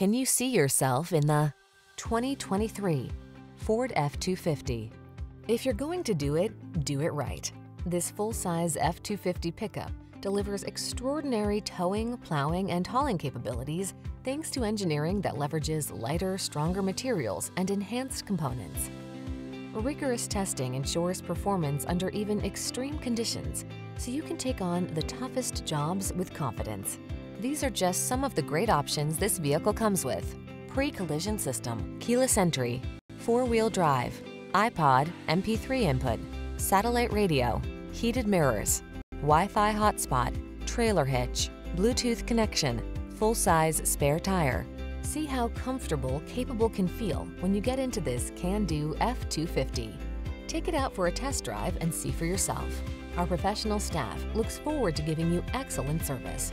Can you see yourself in the 2023 Ford F-250? If you're going to do it right. This full-size F-250 pickup delivers extraordinary towing, plowing, and hauling capabilities thanks to engineering that leverages lighter, stronger materials and enhanced components. Rigorous testing ensures performance under even extreme conditions, so you can take on the toughest jobs with confidence. These are just some of the great options this vehicle comes with: pre-collision system, keyless entry, four-wheel drive, iPod, MP3 input, satellite radio, heated mirrors, Wi-Fi hotspot, trailer hitch, Bluetooth connection, full-size spare tire. See how comfortable capable can feel when you get into this can-do F-250. Take it out for a test drive and see for yourself. Our professional staff looks forward to giving you excellent service.